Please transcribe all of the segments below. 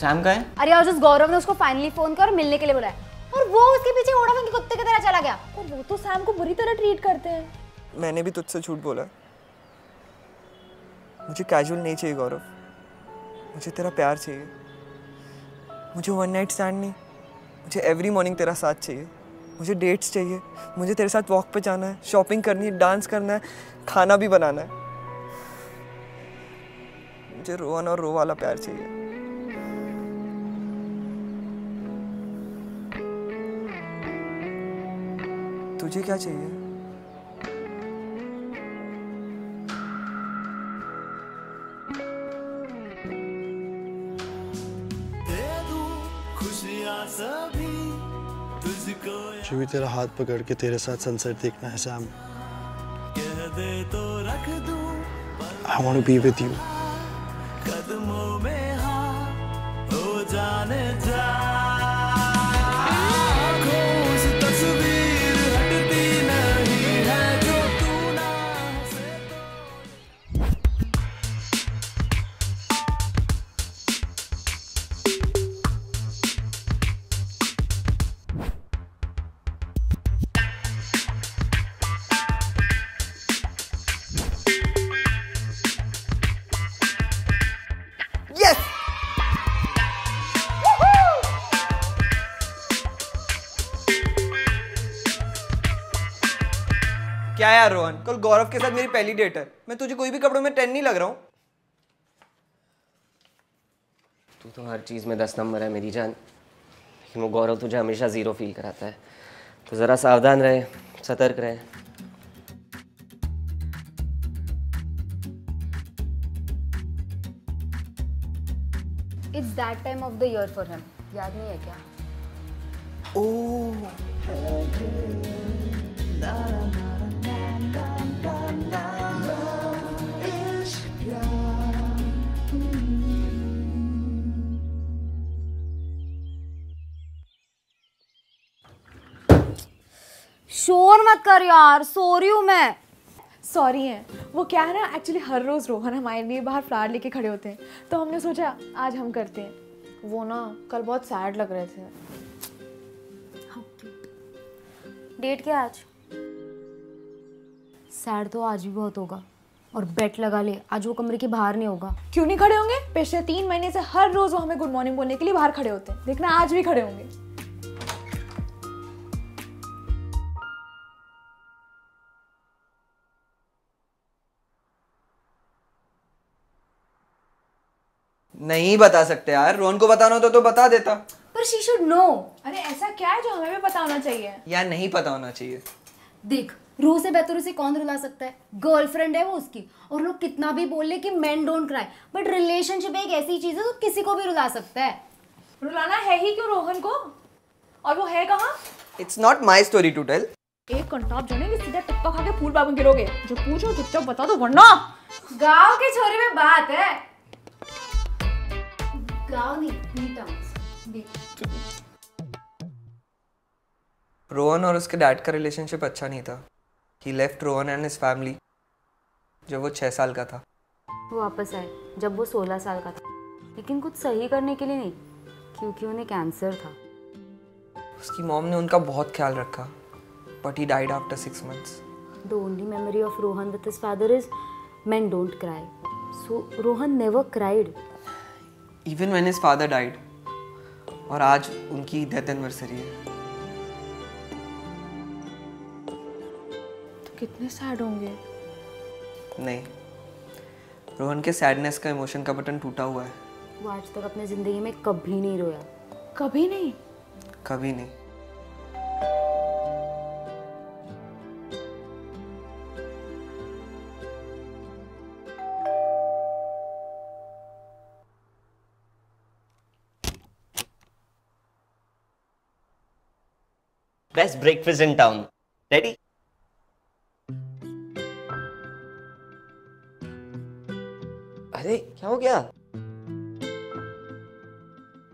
Sam का है? अरे और जिस गौरव ने उसको फाइनली फोन कर और मिलने के लिए बुलाया और वो उसके पीछे ओडाफोन के कुत्ते की तरह चला गया। और वो तो सैम को बुरी तरह ट्रीट करते हैं। मैंने भी तुझसे झूठ बोला, मुझे कैजुअल नहीं चाहिए गौरव, मुझे तेरा प्यार चाहिए, मुझे वन नाइट स्टैंड नहीं, मुझे एवरी मॉर्निंग तेरा साथ चाहिए, मुझे डेट्स चाहिए, मुझे तेरे साथ वॉक पे जाना है, शॉपिंग करनी है, डांस करना है, खाना भी बनाना है, मुझे रोहन और रो वाला प्यार चाहिए। तुझे क्या चाहिए? जो भी तेरा हाथ पकड़ के तेरे साथ सनसेट देखना है शाम। I want to be with you. कदमों में हाँ हो जाने जा, आँखों से तस्वीर हटती नहीं है जो तू ना से क्या यार रोहन, कल गौरव के साथ मेरी पहली डेट है, मैं तुझे कोई भी कपड़ों में 10 नहीं लग रहा हूँ। तू तो हर चीज़ में 10 नंबर है मेरी जान, लेकिन वो गौरव तुझे हमेशा 0 फील कराता है, तो ज़रा सावधान रहे, सतर्क रहे। It's that time of the year for him, याद नहीं है क्या? Oh. Love Ishq Pyar. शोर मत कर यार, सो रही हूँ मैं। सॉरी है, वो क्या है ना, एक्चुअली हर रोज रोहन हमारे लिए बाहर फ्लावर लेके खड़े होते हैं, तो हमने सोचा आज हम करते हैं। वो ना कल बहुत सैड लग रहे थे। डेट क्या आज? सैड तो आज भी बहुत होगा, और बेट लगा ले आज वो कमरे के बाहर नहीं होगा। क्यों नहीं खड़े होंगे? पिछले 3 महीने से हर रोज वो हमें गुड मॉर्निंग बोलने के लिए बाहर खड़े होते हैं, देखना आज भी खड़े होंगे। नहीं बता सकते यार, रोहन को बताना होता तो बता देता, पर शी शुड नो। अरे ऐसा क्या है जो हमें भी पता होना चाहिए? यार नहीं पता होना चाहिए। देख, रू से बेहतर उसे कौन रुला सकता है? गर्लफ्रेंड है वो उसकी, और लोग कितना भी बोले कि men don't cry, but relationship एक ऐसी चीज है जो किसी को भी रुला सकता है। रुलाना है ही क्यों रोहन को? और वो है कहाँ? It's not my story to tell। एक कंटाप जाने के सीधा टप्पा खा के फूल बाबू गिरोगे। जो पूछो चुपचाप बता दो, वरना गाँव के छोरे में बात है। गाँव नहीं, रोहन और उसके डैड का रिलेशनशिप अच्छा नहीं था। He left Rohan and his family जब वो 6 साल का था। वो वापस आए जब वो 16 साल का था, लेकिन कुछ सही करने के लिए नहीं, क्योंकि उन्हें कैंसर था। उसकी मॉम ने उनका बहुत ख्याल रखा, but he died after 6 months। The only memory of Rohan with his father is men don't cry, so Rohan never cried even when his father died। और आज उनकी डेथ एनिवर्सरी है। कितने सैड होंगे? नहीं, रोहन के सैडनेस का इमोशन का बटन टूटा हुआ है। वो आज तक अपने जिंदगी में कभी नहीं रोया। कभी नहीं? कभी नहीं। Best breakfast in town. Ready? अरे क्या हो गया?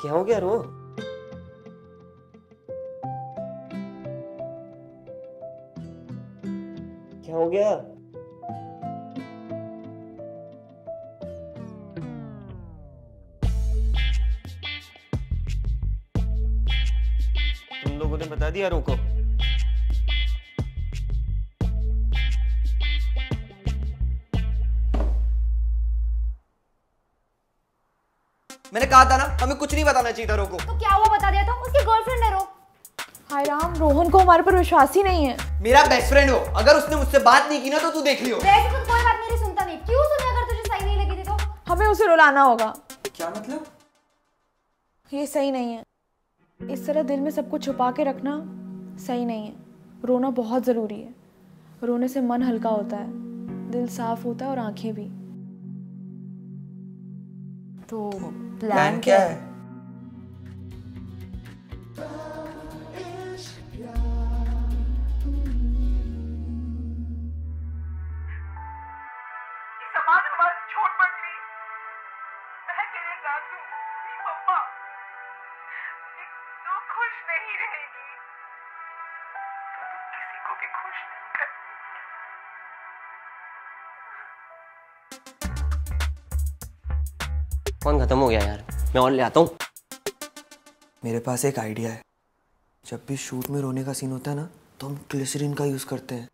क्या हो गया रो? क्या हो गया? तुमने बता दिया, रोको। मैंने कहा था ना हमें कुछ नहीं बताना चाहिए था, रोको। तो क्या हुआ बता दिया था, उसकी गर्लफ्रेंड है। रो हाय राम, रोहन को हमारे पर विश्वास ही नहीं है। मेरा बेस्ट फ्रेंड हो, अगर उसने मुझसे बात नहीं की ना तो तू देख लियो। वैसे तो कोई बात मेरी सुनता नहीं, क्यों सुने अगर तुझे सही नहीं लगी थी तो। हमें उसे रुलाना होगा। क्या मतलब? ये सही नहीं है, इस तरह दिल में सब कुछ छुपा के रखना सही नहीं है। रोना बहुत जरूरी है, रोने से मन हल्का होता है, दिल साफ होता है और आंखें भी। तो प्लान क्या है? फोन खत्म हो गया यार, मैं और ले आता हूँ। मेरे पास एक आइडिया है, जब भी शूट में रोने का सीन होता है ना तो हम ग्लिसरीन का यूज करते हैं।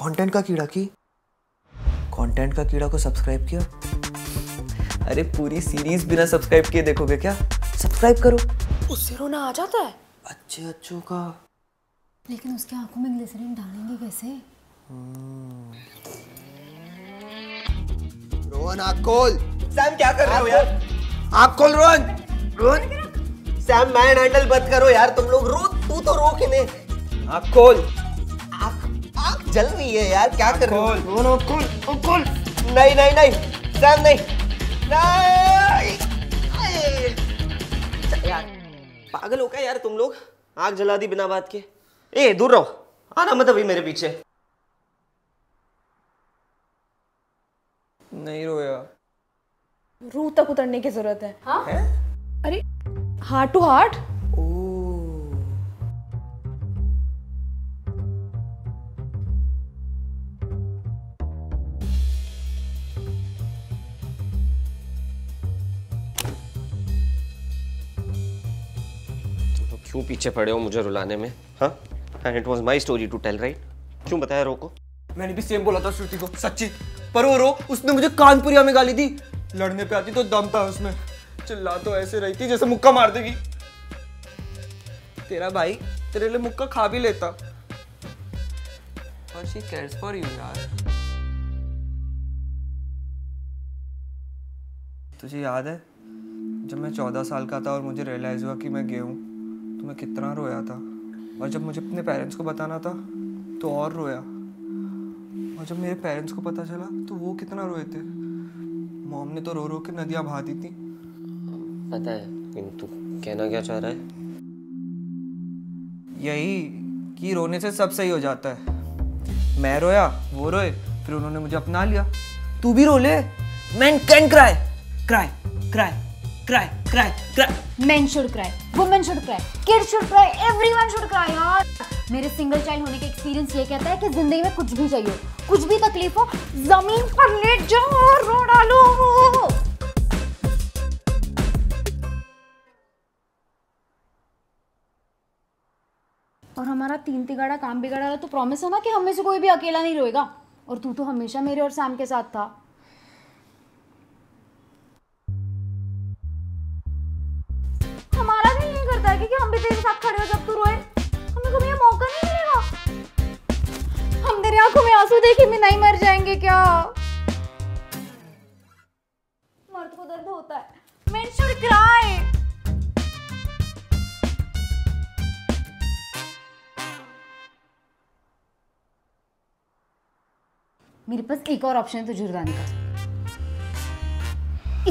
कंटेंट का कीड़ा की कंटेंट का कीड़ा को सब्सक्राइब किया? अरे पूरी सीरीज बिना सब्सक्राइब किए देखोगे क्या? सब्सक्राइब करो, उससे रोना आ जाता है। अच्छे अच्छों का, लेकिन उसके आंखों में ग्लिसरीन डालेंगे कैसे? रोहन आँख खोल। सैम क्या कर रहे हो यार? आँख खोल Rohan. Rohan Sam man handle बंद करो यार, तुम लोग रो, तू तो रो के नहीं। आँख खोल, आँख जल रही है यार, क्या कर रहे हो? रोहन आँख खोल, आँख खोल। नहीं नहीं नहीं सैम नहीं यार, पागल हो क्या यार तुम लोग, आँख जला दी बिना बात के। ए दूर रहो, आना मत अभी मेरे पीछे। नहीं रोया, रू तक उतरने की जरूरत है। हाँ? है? अरे हार्ट टू हार्ट। तो क्यों पीछे पड़े हो मुझे रुलाने में? हाँ, and it was my story to tell, right? क्यों बताया रो को? मैंने भी सेम बोला था श्रुति को, सच्ची। पर वो रो, उसने मुझे कानपुरिया में गाली दी। लड़ने पे आती तो दम था उसमें, चिल्ला तो ऐसे रही थी जैसे मुक्का मार देगी। तेरा भाई तेरे लिए मुक्का खा भी लेता। But she cares for you यार। तुझे याद है जब मैं 14 साल का था और मुझे रियलाइज हुआ कि मैं गे हूँ तो मैं कितना रोया था, और जब मुझे अपने पेरेंट्स को बताना था तो और रोया, और जब मेरे पेरेंट्स को पता चला तो वो कितना रोए थे। मॉम ने तो रो रो के नदियाँ बहा दी थी। पता है किंतु कहना क्या चाह रहा है? यही कि रोने से सब सही हो जाता है। मैं रोया, वो रोए, फिर उन्होंने मुझे अपना लिया। तू भी रो ले। Men can cry, cry, cry, cry, cry, cry. Men should cry, women should cry, kids should cry, everyone should cry यार। मेरे सिंगल चाइल्ड होने का एक्सपीरियंस ये कहता है कि जिंदगी में कुछ भी चाहिए, कुछ भी तकलीफ हो, जमीन पर लेट जाओ और रो डालो। और हमारा तीन तिगाड़ा काम बिगाड़ा रहा, तो प्रॉमिस है ना कि हम में से कोई भी अकेला नहीं रोएगा। और तू तो हमेशा मेरे और सैम के साथ था। हमारा दिल नहीं करता है कि हम भी तेरे साथ खड़े हो जब तू रोए, हमें कभी ये मौका नहीं मिलेगा। हम तेरी आंखों में आंसू देखे भी नहीं मर जाएंगे क्या? मर्द को दर्द होता है। Men should cry. मेरे पास एक और ऑप्शन है तुझे रुलाने का।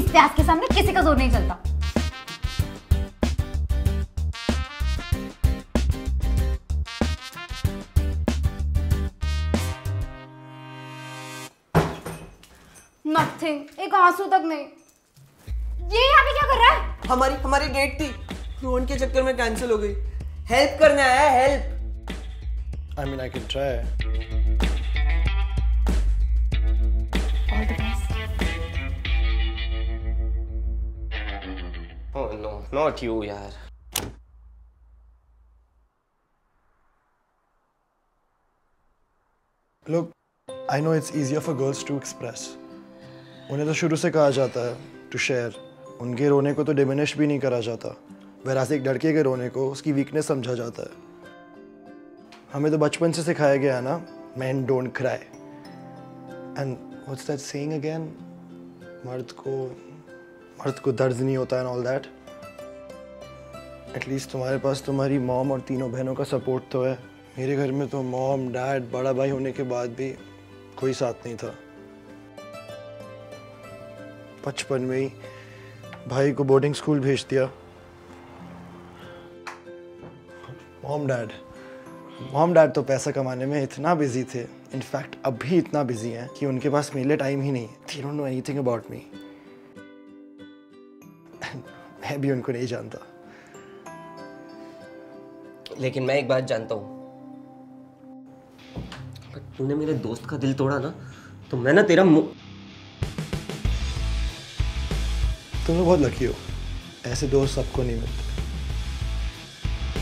इस प्यास के सामने किसी का जोर नहीं चलता। Nothing, एक आंसू तक नहीं। ये यहाँ पे क्या कर रहा है? हमारी डेट थी, रोहन के चक्कर में कैंसिल हो गई। हेल्प करना है, help. I mean I can try. All the best. Oh no, not you यार। Look, I know it's easier for girls to express. उन्हें तो शुरू से कहा जाता है to share. उनके रोने को तो diminish भी नहीं करा जाता. वैसे एक लड़के के रोने को उसकी weakness समझा जाता है. हमें तो बचपन से सिखाया गया है ना, men don't cry. And what's that saying again? मर्द को दर्द नहीं होता and all that. एटलीस्ट तुम्हारे पास तुम्हारी मॉम और तीनों बहनों का सपोर्ट तो है. मेरे घर में तो मॉम, डैड, बड़ा भाई होने के बाद भी कोई साथ नहीं था. बचपन में ही भाई को बोर्डिंग स्कूल भेज दिया. मॉम डैड तो पैसा कमाने में इतना बिजी थे, इनफैक्ट अब भी इतना बिजी हैं कि उनके पास मेरे लिए टाइम ही नहीं है. They don't know anything about me. मैं भी उनको नहीं जानता. लेकिन मैं एक बात जानता हूँ, अगर तूने मेरे दोस्त का दिल तोड़ा ना तो मैं ना तेरा मुंह. तुम बहुत लकी हो, ऐसे दोस्त सबको नहीं मिलते.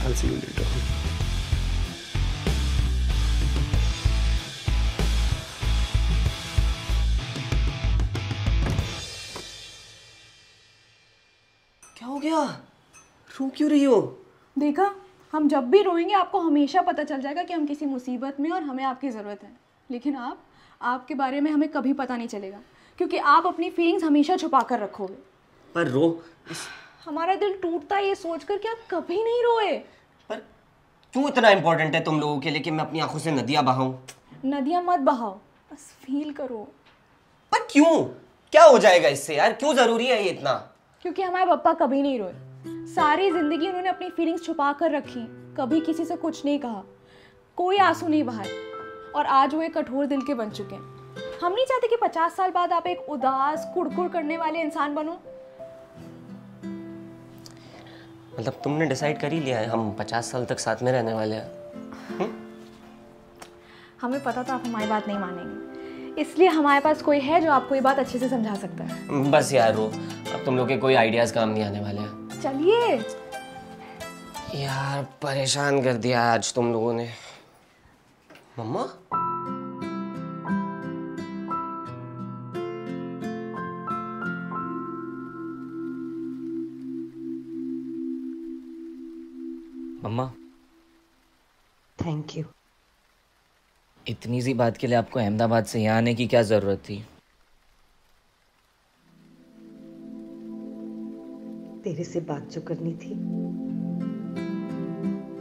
I'll see you later. क्या हो गया? रो क्यों रही हो? देखा, हम जब भी रोएंगे आपको हमेशा पता चल जाएगा कि हम किसी मुसीबत में और हमें आपकी ज़रूरत है. लेकिन आपके बारे में हमें कभी पता नहीं चलेगा क्योंकि आप अपनी फीलिंग्स हमेशा छुपा कर रखोगे. पर रो. हमारा दिल टूटता है ये सोच कर कि आप कभी नहीं रोए. पर क्यों इतना इम्पोर्टेंट है तुम लोगों के लिए कि मैं अपनी आंखों से नदियाँ बहाऊँ? नदियाँ मत बहाओ, बस फील करो. पर क्यों? क्या हो जाएगा इससे यार? क्यों ज़रूरी है ये इतना? क्योंकि हमारे पापा कभी नहीं रोए. सारी जिंदगी उन्होंने अपनी फीलिंग्स छुपा कर रखी, कभी किसी से कुछ नहीं कहा, कोई आंसू नहीं बहाए और आज वो एक कठोर दिल के बन चुके हैं. हम नहीं चाहते कि 50 साल बाद आप एक उदास कुड़कुड़ करने वाले इंसान बनो. मतलब तुमने डिसाइड कर ही लिया है हम 50 साल तक साथ में रहने वाले हैं? हमें पता था आप हमारी बात नहीं मानेंगे, इसलिए हमारे पास कोई है जो आपको ये बात अच्छे से समझा सकता है. बस यार रो, अब तुम लोग के कोई आइडियाज काम नहीं आने वाले हैं. चलिए यार, परेशान कर दिया आज तुम लोगों ने. मम्मा, मम्मा थैंक यू. इतनी सी बात के लिए आपको अहमदाबाद से यहाँ आने की क्या जरूरत थी? तेरे से बात जो करनी थी.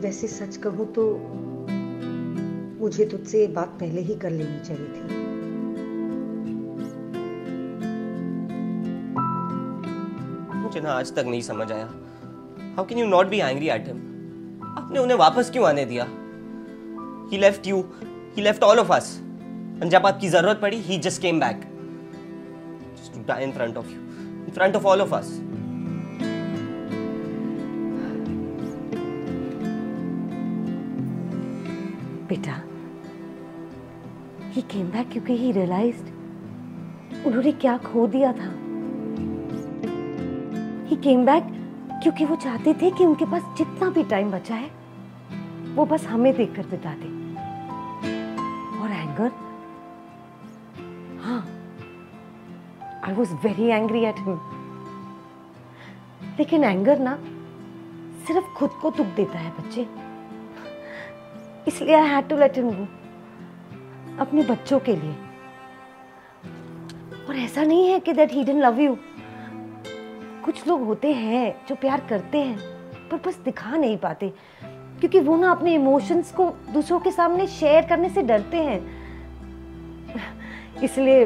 वैसे सच कहूं तो मुझे तुझसे ये बात पहले ही कर लेनी चाहिए थी. मुझे ना आज तक नहीं समझ आया, how can you not be angry at him? आपने उन्हें वापस क्यों आने दिया? He left you, he left all of us, and जब आपकी जरूरत पड़ी he just came back, just to die in front of you, in front of all of us. बेटा, he came back क्योंकि he realized उन्होंने क्या खो दिया था. he came back क्योंकि वो चाहते थे कि उनके पास जितना भी टाइम बचा है वो बस हमें देखकर बिता दे. और एंगर, हाँ, I was very angry at him. लेकिन एंगर ना सिर्फ खुद को दुख देता है बच्चे, इसलिए I had to let him go. अपने बच्चों के लिए. और ऐसा नहीं है कि that he didn't love you. कुछ लोग होते हैं जो प्यार करते हैं पर बस दिखा नहीं पाते क्योंकि वो ना अपने इमोशंस को दूसरों के सामने शेयर करने से डरते हैं. इसलिए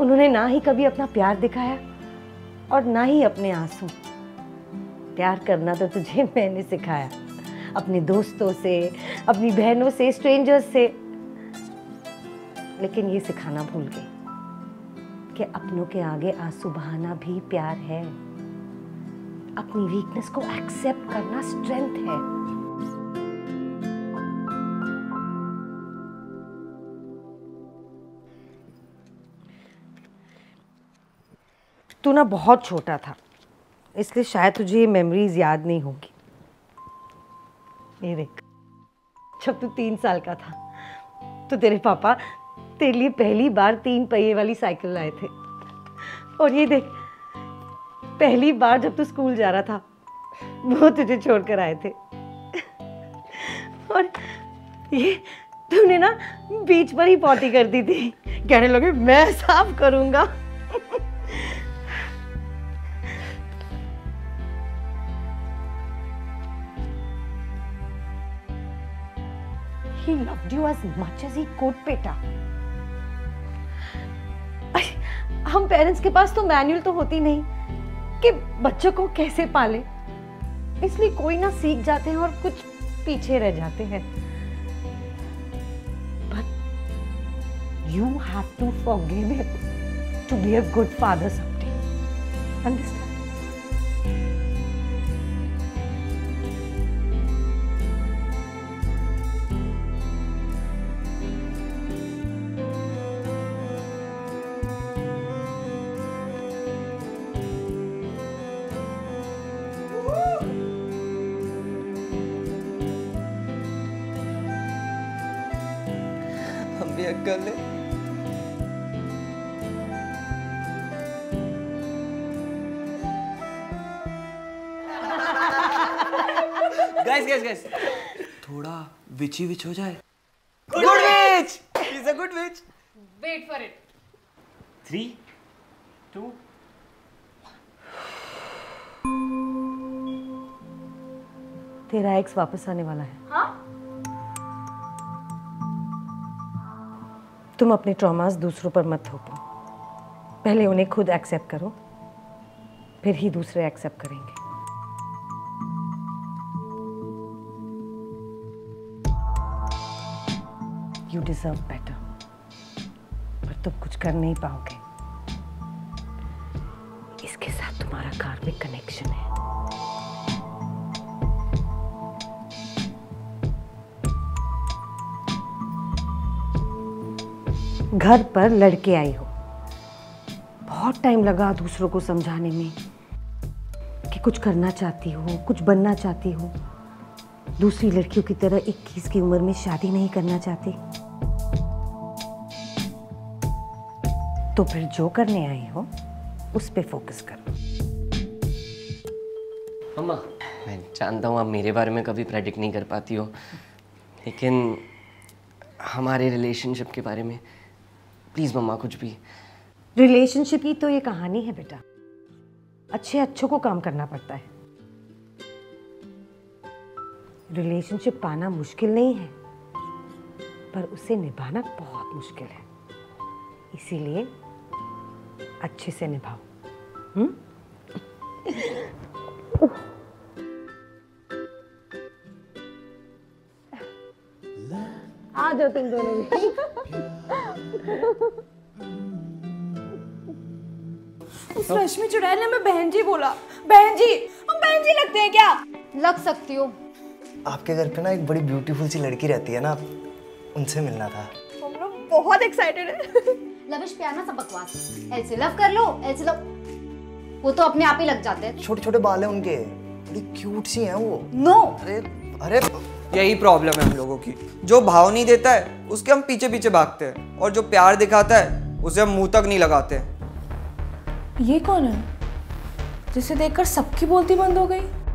उन्होंने ना ही कभी अपना प्यार दिखाया और ना ही अपने आंसू. प्यार करना तो तुझे मैंने सिखाया, अपने दोस्तों से, अपनी बहनों से, स्ट्रेंजर्स से. लेकिन ये सिखाना भूल गए कि अपनों के आगे आंसू बहाना भी प्यार है. अपनी वीकनेस को एक्सेप्ट करना स्ट्रेंथ है. तू ना बहुत छोटा था इसलिए शायद तुझे ये मेमोरीज याद नहीं होगी. जब तू 3 साल का था तो तेरे पापा तेरे लिए पहली बार 3 पहिए वाली साइकिल लाए थे। और ये देख, पहली बार जब तू स्कूल जा रहा था वो तुझे छोड़कर आए थे। और ये तूने ना बीच पर ही पॉटी कर दी थी, कहने लगे मैं साफ करूंगा। He loved you as much as he could, बेटा। हम पेरेंट्स के पास तो मैनुअल तो होती नहीं कि बच्चों को कैसे पाले, इसलिए कोई ना सीख जाते हैं और कुछ पीछे रह जाते हैं। But you have to forgive him to be a good father someday. Understand? अक्कल है। Guys, थोड़ा विची विच हो जाए। Good witch! He's a good witch. Wait for it. 3, 2, 1. तेरा एक्स वापस आने वाला है। हाँ? तुम अपने ट्रॉमास दूसरों पर मत थोपो, पहले उन्हें खुद एक्सेप्ट करो, फिर ही दूसरे एक्सेप्ट करेंगे। You deserve better, पर तुम कुछ कर नहीं पाओगे। इसके साथ तुम्हारा कार्मिक कनेक्शन है। घर पर लड़के आई हो, बहुत टाइम लगा दूसरों को समझाने में कि कुछ करना चाहती हो, कुछ बनना चाहती हो, दूसरी लड़कियों की तरह 21 की उम्र में शादी नहीं करना चाहती, तो फिर जो करने आई हो उस पे फोकस करो। मम्मा, मैं जानता हूँ आप मेरे बारे में कभी प्रेडिक्ट नहीं कर पाती हो, लेकिन हमारे रिलेशनशिप के बारे में प्लीज मम्मा कुछ भी। रिलेशनशिप की तो ये कहानी है बेटा, अच्छे अच्छों को काम करना पड़ता है। रिलेशनशिप पाना मुश्किल नहीं है, पर उसे निभाना बहुत मुश्किल है, इसीलिए अच्छे से निभाओ। आ जाओ तुम दोनों भी। उस रश्मि चुड़ैल ने मैं बहन जी बोला। बहन जी, हम बहन जी लगते हैं क्या? लग सकती हो। आपके घर पे ना एक बड़ी ब्यूटीफुल सी लड़की रहती है ना, उनसे मिलना था। हम लोग बहुत एक्साइटेड हैं। लव इश्क प्यार ना सब बकवास, ऐसे लव कर लो, ऐसे लव, वो तो अपने आप ही लग जाते हैं। छोटे छोटे बाल हैं उनके, बड़ी क्यूट सी हैं वो। नो, अरे यही प्रॉब्लम है हम लोगों की, जो भाव नहीं देता है उसके हम पीछे पीछे भागते हैं, और जो प्यार दिखाता है उसे हम मुंह तक नहीं लगाते। ये कौन है जिसे देखकर सबकी बोलती बंद हो गई?